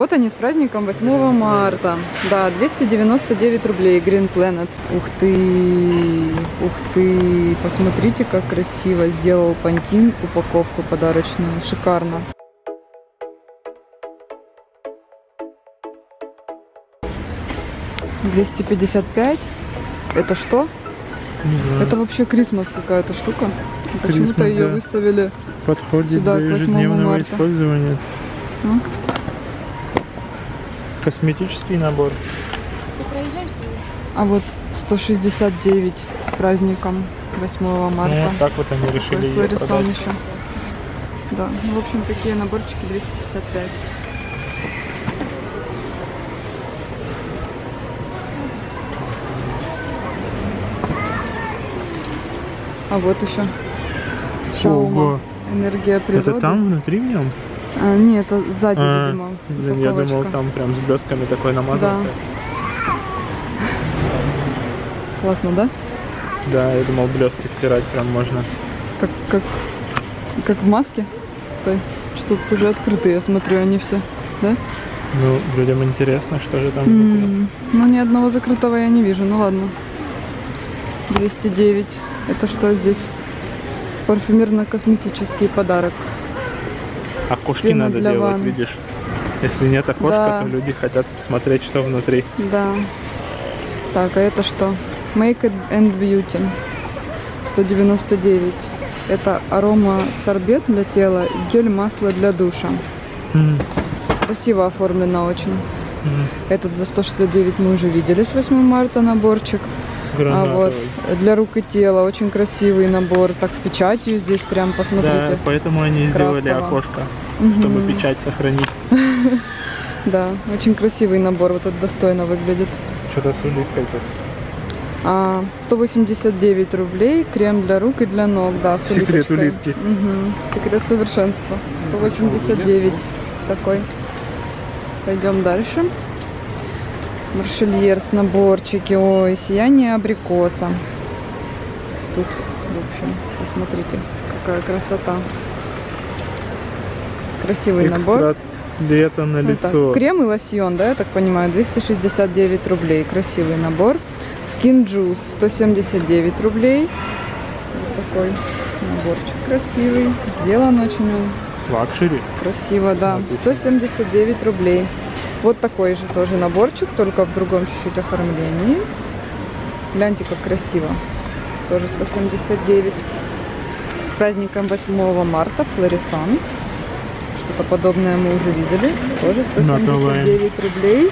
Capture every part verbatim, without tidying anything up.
Вот они с праздником восьмого марта. Да, двести девяносто девять рублей. Green Planet. Ух ты! Ух ты! Посмотрите, как красиво сделал Pantene упаковку подарочную. Шикарно. двести пятьдесят пять. Это что? Да. Это вообще Крисмас какая-то штука. Почему-то ее, да, выставили. Подходит сюда для ежедневного использования. М? Косметический набор. Ты проезжаешь? А вот сто шестьдесят девять с праздником восьмого марта. Ну, вот так вот они решили ее продать. Еще. Да, ну, в общем, такие наборчики двести пятьдесят пять. А вот еще Шаума. Энергия природы. Это там внутри в нем? А, нет, это сзади, а, видимо. Блин, я думал, там прям с блестками такой намазался. Да. Классно, да? Да, я думал, блестки втирать прям можно. Как, как, как в маске? Что тут уже открыто, я смотрю, они все, да? Ну, людям интересно, что же там внутри. Ну, ни одного закрытого я не вижу, ну ладно. двести девять. Это что здесь? Парфюмерно-косметический подарок. Окошки Пена надо делать, ванны. Видишь? Если нет окошка, да, то люди хотят посмотреть, что внутри. Да. Так, а это что? Make it and beauty. сто девяносто девять. Это арома-сорбет для тела и гель-масло для душа. Mm. Красиво оформлено очень. Mm. Этот за сто шестьдесят девять мы уже видели с восьмого марта наборчик. Гранатовый. А вот для рук и тела очень красивый набор, так с печатью здесь прям, посмотрите. Да, поэтому они крафтово сделали окошко, угу, чтобы печать сохранить. Да, очень красивый набор, вот этот достойно выглядит. Что-то с улыбкой тут. сто восемьдесят девять рублей, крем для рук и для ног, да, с улыбкой. Секрет улыбки. Угу. Секрет совершенства. сто восемьдесят девять такой. Пойдем дальше. Маршельерс, наборчики, ой, сияние абрикоса. Тут, в общем, посмотрите, какая красота. Красивый экстракт набор. Лето на лицо. Вот крем и лосьон, да, я так понимаю, двести шестьдесят девять рублей. Красивый набор. Skin juice сто семьдесят девять рублей. Вот такой наборчик красивый. Сделан очень он. Лакшери. Красиво, да. сто семьдесят девять рублей. Вот такой же тоже наборчик, только в другом чуть-чуть оформлении. Гляньте, как красиво. Тоже сто семьдесят девять. С праздником восьмого марта. Флорисан. Что-то подобное мы уже видели. Тоже сто семьдесят девять рублей.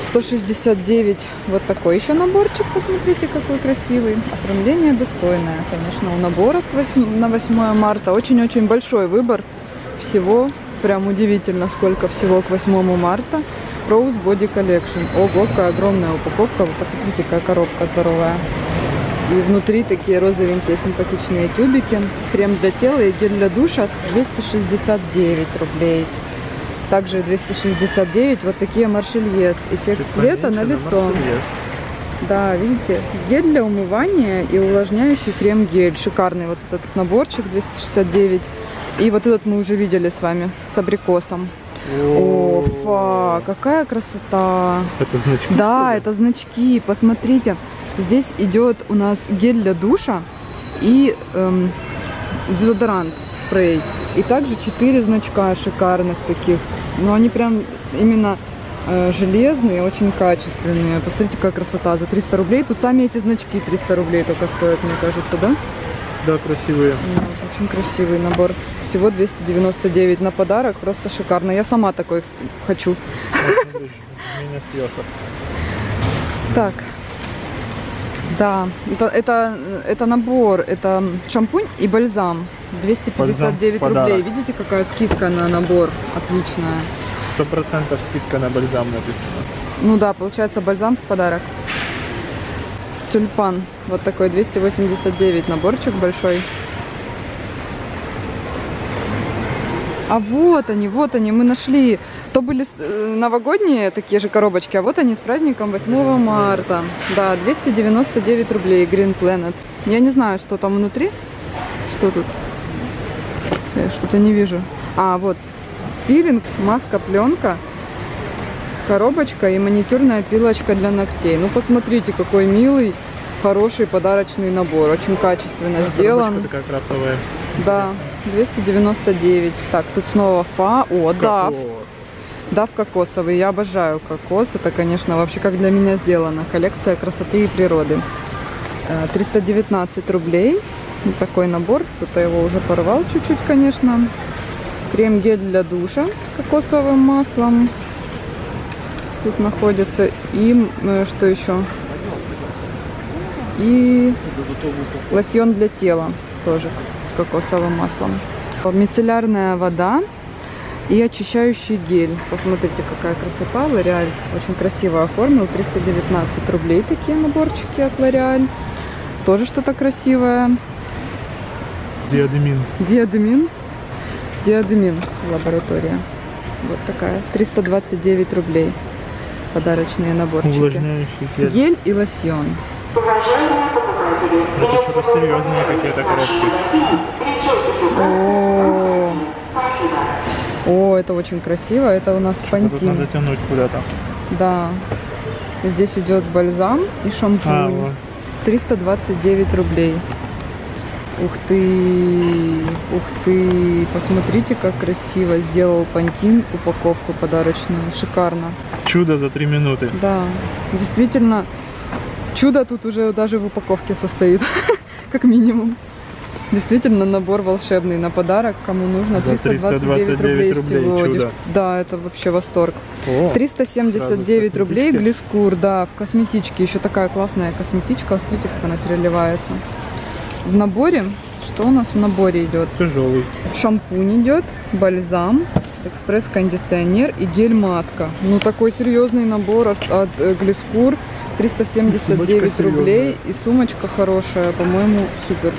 сто шестьдесят девять. Вот такой еще наборчик. Посмотрите, какой красивый. Оформление достойное, конечно, у наборов на восьмое марта. Очень-очень большой выбор всего. Прям удивительно, сколько всего к восьмому марта. Rose Body Collection. Ого, какая огромная упаковка. Вы посмотрите, какая коробка здоровая. И внутри такие розовенькие симпатичные тюбики. Крем для тела и гель для душа двести шестьдесят девять рублей. Также двести шестьдесят девять вот такие маршельез. Эффект лета на лицо. Маршельез. Да, видите, гель для умывания и увлажняющий крем-гель. Шикарный вот этот наборчик двести шестьдесят девять. И вот этот мы уже видели с вами, с абрикосом. О, фа, какая красота! Это значки? Да, это значки. Посмотрите, здесь идет у нас гель для душа и эм, дезодорант, спрей. И также четыре значка шикарных таких. Но они прям именно э, железные, очень качественные. Посмотрите, какая красота, за триста рублей. Тут сами эти значки триста рублей только стоят, мне кажется, да? Да, красивые. Очень красивый набор. Всего двести девяносто девять на подарок. Просто шикарно. Я сама такой хочу. Так. Да. Это, это, это набор. Это шампунь и бальзам. двести пятьдесят девять рублей. Видите, какая скидка на набор. Отличная. сто процентов скидка на бальзам написано. Ну да, получается бальзам в подарок. Тюльпан. Вот такой двести восемьдесят девять наборчик большой. А вот они, вот они, мы нашли. То были новогодние такие же коробочки, а вот они с праздником восьмого марта. Да, двести девяносто девять рублей. Green Planet. Я не знаю, что там внутри. Что тут? Я что-то не вижу. А, вот. пилинг, маска-пленка, коробочка и маникюрная пилочка для ногтей. Ну, посмотрите, какой милый, хороший подарочный набор. Очень качественно а сделан. Такая крафтовая. Да, двести девяносто девять. Так, тут снова фа. О, да. Дав кокосовый. Я обожаю кокос. Это, конечно, вообще как для меня сделано. Коллекция красоты и природы. триста девятнадцать рублей. Вот такой набор. Кто-то его уже порвал чуть-чуть, конечно. Крем-гель для душа с кокосовым маслом. Тут находится. И что еще? И лосьон для тела тоже с кокосовым маслом. Мицеллярная вода. И очищающий гель. Посмотрите, какая красота. L'Oréal очень красиво оформил. триста девятнадцать рублей такие наборчики от L'Oréal. Тоже что-то красивое. Диадемин. Диадемин. Диадемин лаборатория. Вот такая. триста двадцать девять рублей. Подарочные наборчики. Увлажняющий гель. Гель и лосьон. Уважаемые покупатели, это что-то серьезные какие-то коробки. О, это очень красиво. Это у нас Pantene. Надо тянуть куда-то. Да. Здесь идет бальзам и шампунь. А, вот. триста двадцать девять рублей. Ух ты! Ух ты! Посмотрите, как красиво сделал Pantene упаковку подарочную. Шикарно. Чудо за три минуты. Да. Действительно, чудо тут уже даже в упаковке состоит. Как минимум. Действительно, набор волшебный на подарок, кому нужно. триста двадцать девять рублей всего лишь. Да, это вообще восторг. О, триста семьдесят девять рублей Gliss Kur, да, в косметичке. Еще такая классная косметичка. Смотрите, как она переливается. В наборе, что у нас в наборе идет? Тяжелый. Шампунь идет, бальзам, экспресс-кондиционер и гель-маска. Ну, такой серьезный набор от, от Gliss Kur. триста семьдесят девять рублей и сумочка хорошая, по-моему, супер.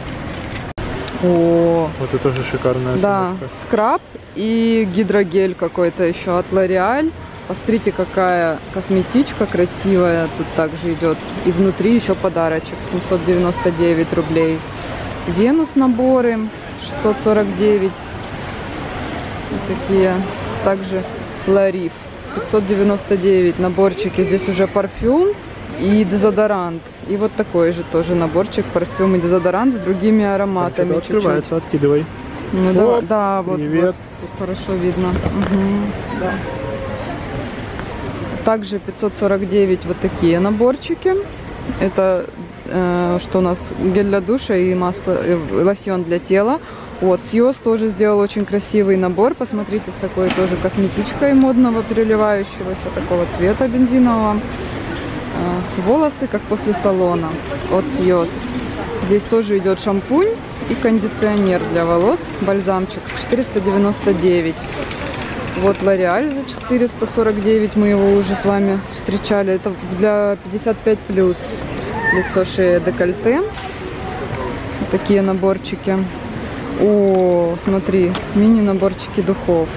О, вот это тоже шикарная да, сумочка. Скраб и гидрогель какой-то еще от L'Oréal. Посмотрите, какая косметичка красивая тут также идет. И внутри еще подарочек, семьсот девяносто девять рублей. Венус наборы, шестьсот сорок девять. Вот такие. Также Лариф, пятьсот девяносто девять. Наборчики, здесь уже парфюм и дезодорант. И вот такой же тоже наборчик, парфюм и дезодорант с другими ароматами. Чуть-чуть открывается, откидывай. Ну, вот, да, вот, вот. Тут хорошо видно. Угу, да. Также пятьсот сорок девять вот такие наборчики. Это э, что у нас? Гель для душа и масло, э, лосьон для тела. Вот, Syoss тоже сделал очень красивый набор. Посмотрите, с такой тоже косметичкой модного переливающегося такого цвета бензинового. Волосы как после салона от Syoss. Здесь тоже идет шампунь и кондиционер для волос, бальзамчик четыреста девяносто девять. Вот L'Oréal за четыреста сорок девять, мы его уже с вами встречали. Это для пятьдесят пять плюс, лицо, шея, декольте. Вот такие наборчики. О, смотри, мини наборчики духов.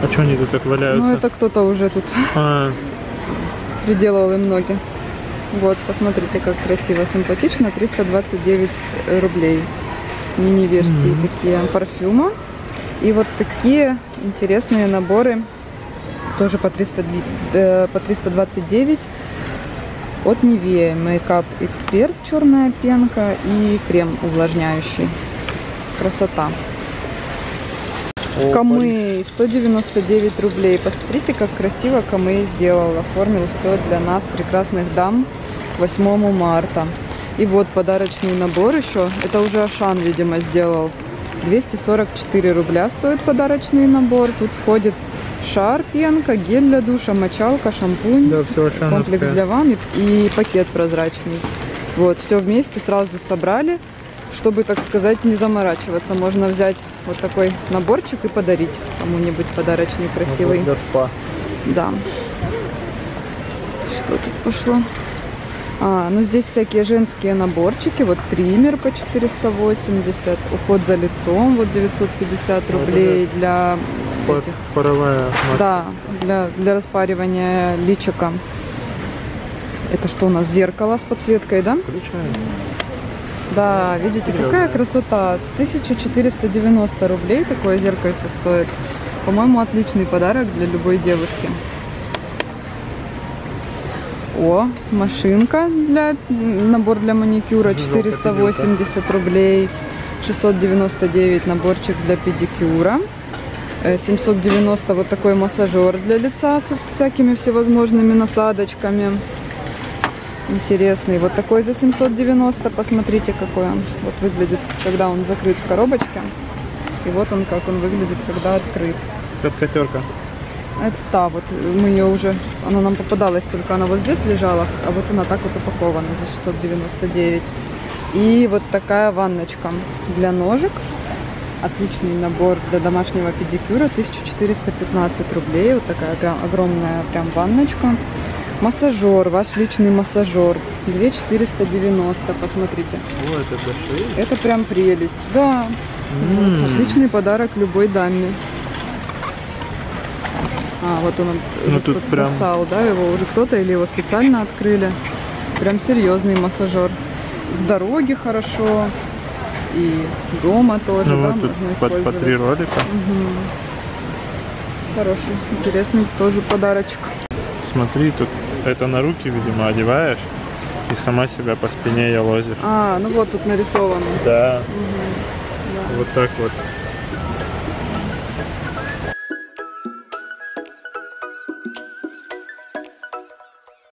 А что они тут так валяются? Ну это кто-то уже тут а -а -а. приделал им ноги. Вот, посмотрите, как красиво, симпатично. триста двадцать девять рублей. Мини-версии mm-hmm. такие парфюма. И вот такие интересные наборы. Тоже по, триста, по триста двадцать девять. От Nivea. Makeup Expert, черная пенка и крем увлажняющий. Красота. Камэй, сто девяносто девять рублей. Посмотрите, как красиво Камэй сделал. Оформил все для нас, прекрасных дам, к восьмому марта. И вот подарочный набор еще. Это уже Ашан, видимо, сделал. двести сорок четыре рубля стоит подарочный набор. Тут входит шар, пенка, гель для душа, мочалка, шампунь, да, все комплекс для ванны и пакет прозрачный. Вот, все вместе сразу собрали, чтобы, так сказать, не заморачиваться. Можно взять вот такой наборчик и подарить кому-нибудь подарочный, красивый. Вот для спа. Да. Что тут пошло? А, ну здесь всякие женские наборчики. Вот триммер по четыреста восемьдесят. Уход за лицом. Вот девятьсот пятьдесят рублей для... Пар этих... Паровая маска. Да, для, для распаривания личика. Это что у нас? Зеркало с подсветкой, да? Включаем. Да, видите, какая красота. тысяча четыреста девяносто рублей такое зеркальце стоит. По-моему, отличный подарок для любой девушки. О, машинка, для набор для маникюра четыреста восемьдесят рублей, шестьсот девяносто девять наборчик для педикюра, семьсот девяносто вот такой массажер для лица со всякими всевозможными насадочками. Интересный. Вот такой за семьсот девяносто. Посмотрите, какой он. Вот выглядит, когда он закрыт в коробочке. И вот он, как он выглядит, когда открыт. Это пятерка. Это та вот. Мы ее уже... Она нам попадалась, только она вот здесь лежала. А вот она так вот упакована за шестьсот девяносто девять. И вот такая ванночка для ножек. Отличный набор для домашнего педикюра. тысяча четыреста пятнадцать рублей. Вот такая огромная прям ванночка. Массажер, ваш личный массажер, две тысячи четыреста девяносто, посмотрите. О, это большие. Это прям прелесть, да. Mm. Вот, отличный подарок любой даме. А, вот он, ну, уже кто-то прям... достал, да, его уже кто-то или его специально открыли. Прям серьезный массажер. В дороге хорошо и дома тоже, ну, да, вот можно использовать. По, по три ролика. Угу. Хороший, интересный тоже подарочек. Смотри, тут это на руки, видимо, одеваешь и сама себя по спине елозишь. А, ну вот тут нарисовано. Да. Угу. Да. Вот так вот.